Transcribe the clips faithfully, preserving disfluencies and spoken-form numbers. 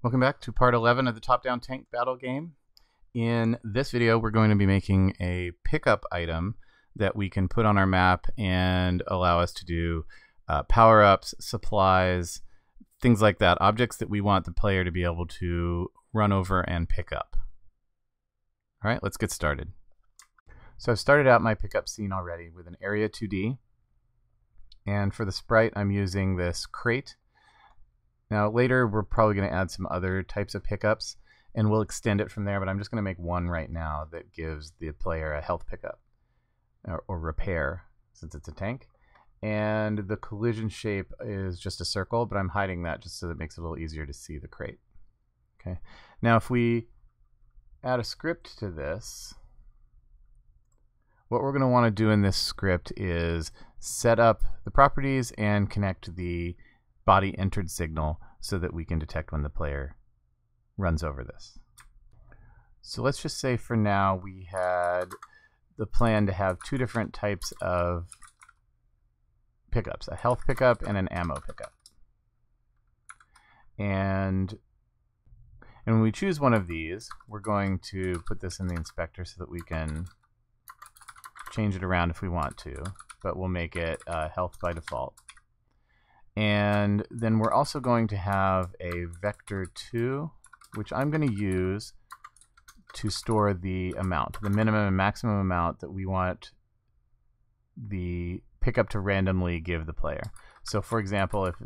Welcome back to part eleven of the top-down tank battle game. In this video, we're going to be making a pickup item that we can put on our map and allow us to do uh, power-ups, supplies, things like that, objects that we want the player to be able to run over and pick up. All right, let's get started. So I've started out my pickup scene already with an Area two D. And for the sprite, I'm using this crate. Now later we're probably going to add some other types of pickups and we'll extend it from there, but I'm just going to make one right now that gives the player a health pickup or, or repair since it's a tank. And the collision shape is just a circle, but I'm hiding that just so that it makes it a little easier to see the crate. Okay. Now if we add a script to this, what we're going to want to do in this script is set up the properties and connect the body entered signal so that we can detect when the player runs over this. So let's just say for now we had the plan to have two different types of pickups, a health pickup and an ammo pickup. And, and when we choose one of these, we're going to put this in the inspector so that we can change it around if we want to, but we'll make it uh, health by default. And then we're also going to have a vector two, which I'm going to use to store the amount, the minimum and maximum amount that we want the pickup to randomly give the player. So for example, if,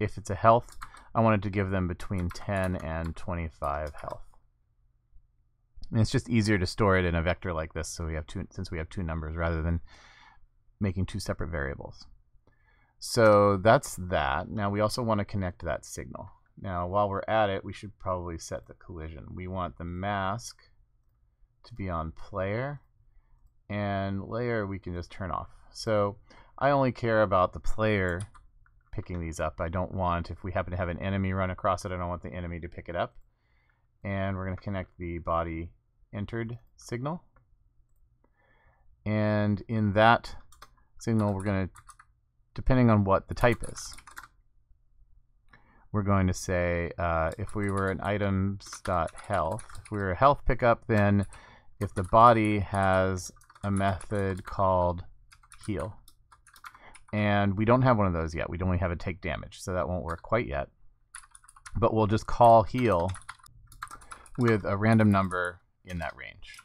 if it's a health, I wanted to give them between ten and twenty-five health. And it's just easier to store it in a vector like this so we have two, since we have two numbers rather than making two separate variables. So that's that. Now we also want to connect that signal. Now while we're at it, we should probably set the collision. We want the mask to be on player, and layer we can just turn off. So I only care about the player picking these up. I don't want, if we happen to have an enemy run across it, I don't want the enemy to pick it up. And we're going to connect the body entered signal. And in that signal, we're going to, depending on what the type is, we're going to say uh, if we were an items.health, if we were a health pickup, then if the body has a method called heal. And we don't have one of those yet. We only have a take damage, so that won't work quite yet. But we'll just call heal with a random number in that range.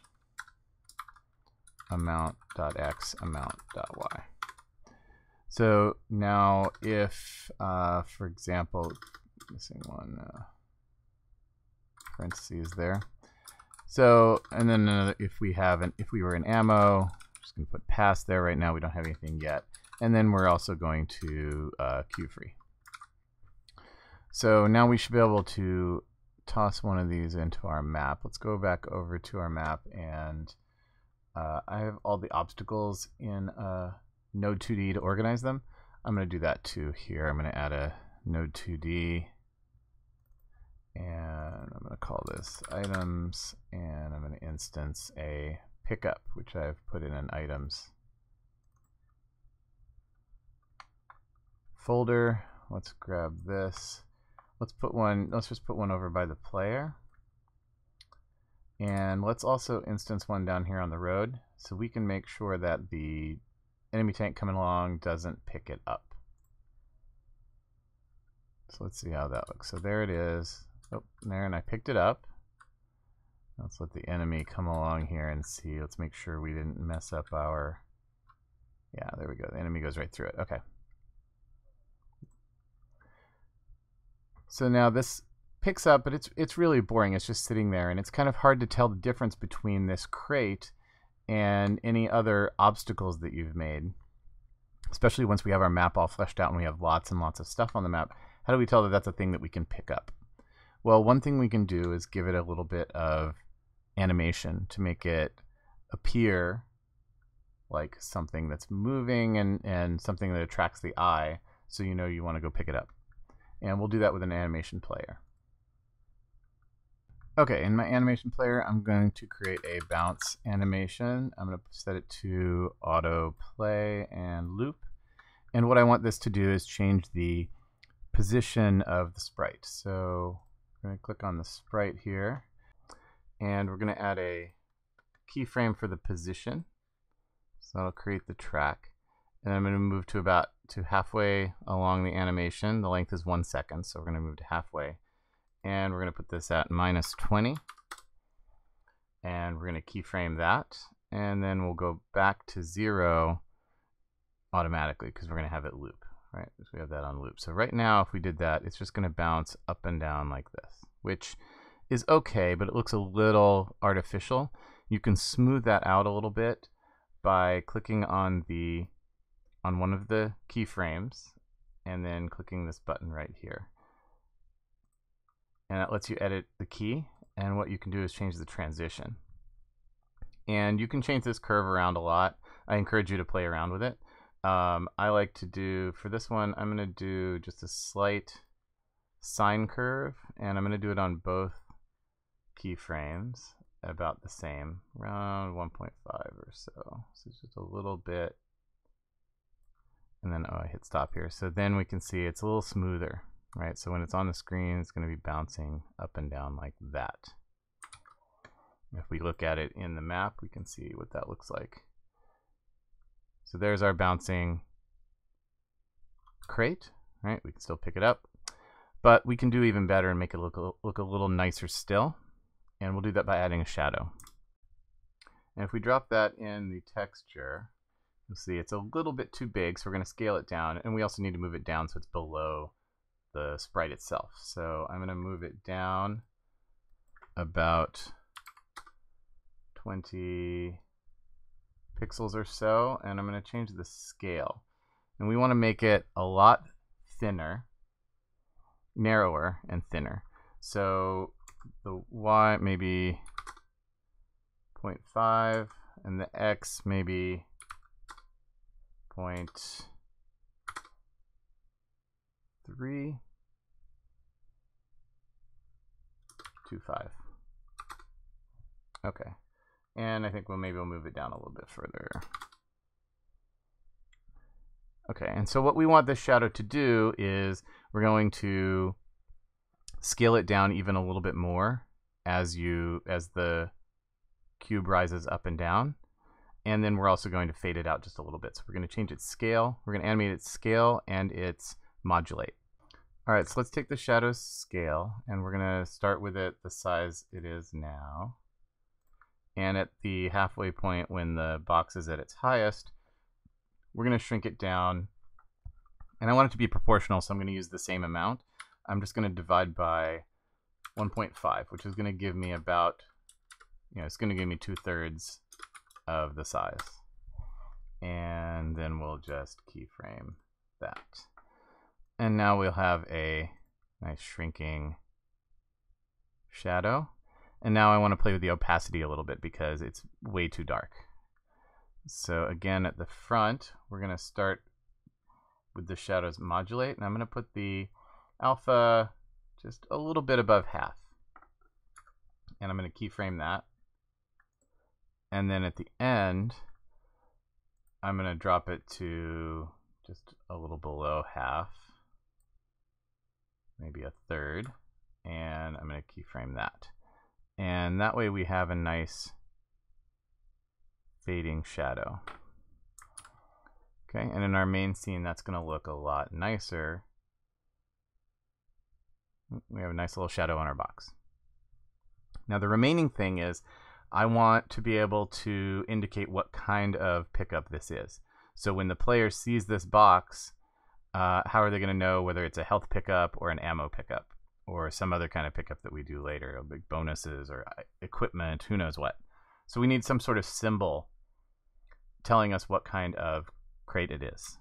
Amount.x, amount.y. So now if, uh, for example, missing one uh, parentheses there. So, and then another, if we have an, if we were in ammo, just gonna put pass there right now, we don't have anything yet. And then we're also going to uh, queue free. So now we should be able to toss one of these into our map. Let's go back over to our map and uh, I have all the obstacles in a Node two D to organize them. I'm going to do that too here. I'm going to add a Node two D and I'm going to call this items and I'm going to instance a pickup, which I've put in an items folder. Let's grab this. Let's put one, let's just put one over by the player. And let's also instance one down here on the road so we can make sure that the enemy tank coming along doesn't pick it up. So let's see how that looks. So there it is. Oh, there, and I picked it up. Let's let the enemy come along here and see. Let's make sure we didn't mess up our... Yeah, there we go. The enemy goes right through it. Okay. So now this picks up, but it's it's really boring. It's just sitting there, and it's kind of hard to tell the difference between this crate and any other obstacles that you've made, especially once we have our map all fleshed out and we have lots and lots of stuff on the map. How do we tell that that's a thing that we can pick up? Well, one thing we can do is give it a little bit of animation to make it appear like something that's moving and, and something that attracts the eye so you know you want to go pick it up. And we'll do that with an animation player. Okay, in my animation player, I'm going to create a bounce animation. I'm going to set it to auto play and loop. And what I want this to do is change the position of the sprite. So We're going to click on the sprite here, and we're going to add a keyframe for the position. So that'll create the track. And I'm going to move to about to halfway along the animation. The length is one second, so we're going to move to halfway. And we're going to put this at minus twenty. And we're going to keyframe that. And then we'll go back to zero automatically because we're going to have it loop, right? So we have that on loop. So right now, if we did that, it's just going to bounce up and down like this, which is okay, but it looks a little artificial. You can smooth that out a little bit by clicking on the on one of the keyframes and then clicking this button right here. And that lets you edit the key, and what you can do is change the transition. And you can change this curve around a lot. I encourage you to play around with it. Um, I like to do, for this one, I'm gonna do just a slight sine curve, and I'm gonna do it on both keyframes about the same, around one point five or so. So it's just a little bit. And then, oh, I hit stop here. So then we can see it's a little smoother, right? So when it's on the screen, it's going to be bouncing up and down like that. If we look at it in the map, we can see what that looks like. So there's our bouncing crate, right? We can still pick it up, but we can do even better and make it look a, look a little nicer still. And we'll do that by adding a shadow. And if we drop that in the texture, you'll see it's a little bit too big, so we're going to scale it down, and we also need to move it down so it's below the sprite itself. So I'm going to move it down about twenty pixels or so, and I'm going to change the scale. And we want to make it a lot thinner, narrower, and thinner. So the Y maybe zero point five, and the X maybe zero point three two five. Okay, and I think we'll maybe we'll move it down a little bit further. Okay, and so what we want this shadow to do is we're going to scale it down even a little bit more as you as the cube rises up and down. And then we're also going to fade it out just a little bit. So we're going to change its scale. We're going to animate its scale and its modulate. All right, so let's take the shadow's scale, and we're going to start with it the size it is now. And at the halfway point when the box is at its highest, we're going to shrink it down. And I want it to be proportional, so I'm going to use the same amount. I'm just going to divide by one point five, which is going to give me about, you know, it's going to give me two-thirds of the size. And then we'll just keyframe that. And now we'll have a nice shrinking shadow. And now I want to play with the opacity a little bit because it's way too dark. So again, at the front, we're going to start with the shadows modulate, and I'm going to put the alpha just a little bit above half. And I'm going to keyframe that. And then at the end, I'm going to drop it to just a little below half, maybe a third, and I'm going to keyframe that. And that way we have a nice fading shadow. Okay, and in our main scene, that's going to look a lot nicer. We have a nice little shadow on our box. Now the remaining thing is, I want to be able to indicate what kind of pickup this is. So when the player sees this box, uh, how are they going to know whether it's a health pickup or an ammo pickup or some other kind of pickup that we do later, or big bonuses or equipment, who knows what. So we need some sort of symbol telling us what kind of crate it is.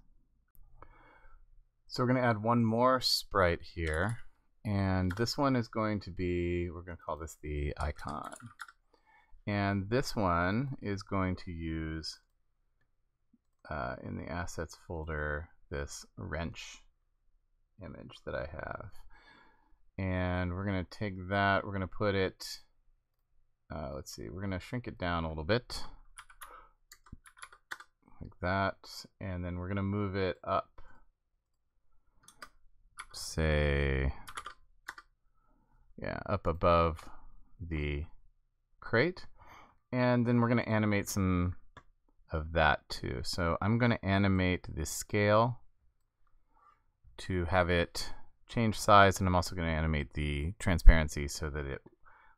So we're going to add one more sprite here. And this one is going to be, we're going to call this the icon. And this one is going to use, uh, in the assets folder, this wrench image that I have. And we're going to take that, we're going to put it, uh, let's see, we're going to shrink it down a little bit, like that. And then we're going to move it up, say, yeah, up above the crate. And then we're going to animate some of that too. So I'm going to animate the scale to have it change size, and I'm also going to animate the transparency so that it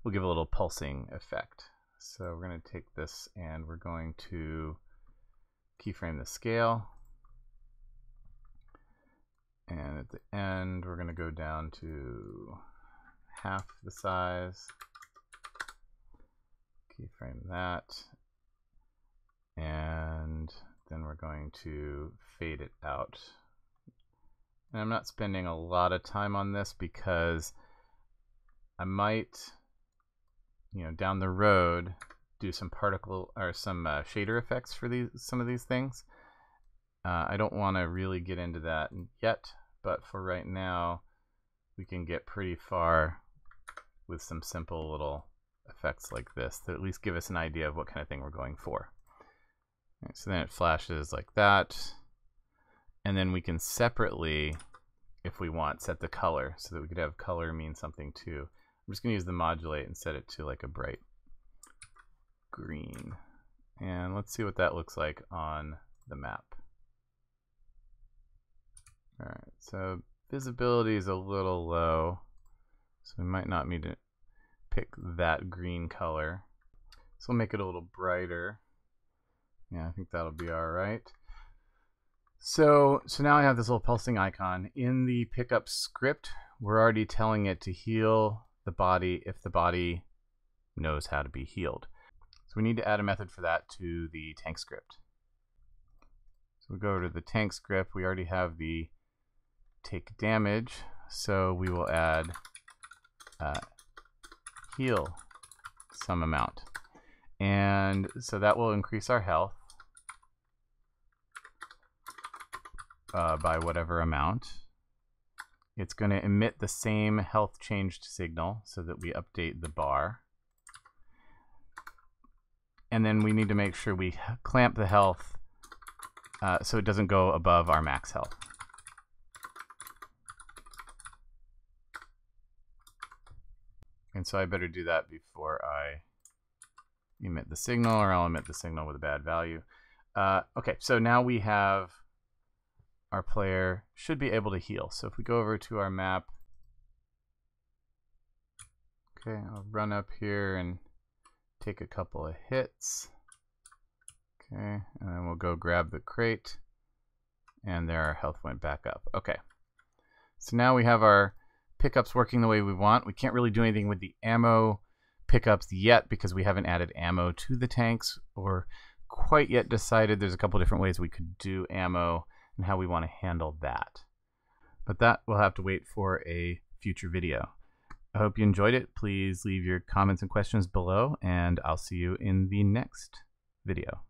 will give a little pulsing effect. So we're going to take this and we're going to keyframe the scale. And at the end, we're going to go down to half the size. Keyframe that. And then we're going to fade it out. And I'm not spending a lot of time on this because I might, you know, down the road, do some particle or some uh, shader effects for these some of these things. Uh, I don't want to really get into that yet, but for right now, we can get pretty far with some simple little effects like this that at least give us an idea of what kind of thing we're going for. All right, so then it flashes like that. And then we can separately, if we want, set the color so that we could have color mean something too. I'm just going to use the modulate and set it to like a bright green. And let's see what that looks like on the map. All right, so visibility is a little low, so we might not need to pick that green color. So we'll make it a little brighter. Yeah, I think that'll be all right. So, so now I have this little pulsing icon. In the pickup script, we're already telling it to heal the body if the body knows how to be healed. So we need to add a method for that to the tank script. So we go to the tank script. We already have the take damage, so we will add uh, heal some amount. And so that will increase our health Uh, by whatever amount. It's going to emit the same health changed signal so that we update the bar. And then we need to make sure we clamp the health uh, so it doesn't go above our max health. And so I better do that before I emit the signal, or I'll emit the signal with a bad value. Uh, okay, so now we have our player should be able to heal. So if we go over to our map, okay, I'll run up here and take a couple of hits. Okay, and then we'll go grab the crate, and there our health went back up. Okay, so now we have our pickups working the way we want. We can't really do anything with the ammo pickups yet because we haven't added ammo to the tanks or quite yet decided. There's a couple different ways we could do ammo and how we want to handle that. But that will have to wait for a future video. I hope you enjoyed it. Please leave your comments and questions below, and I'll see you in the next video.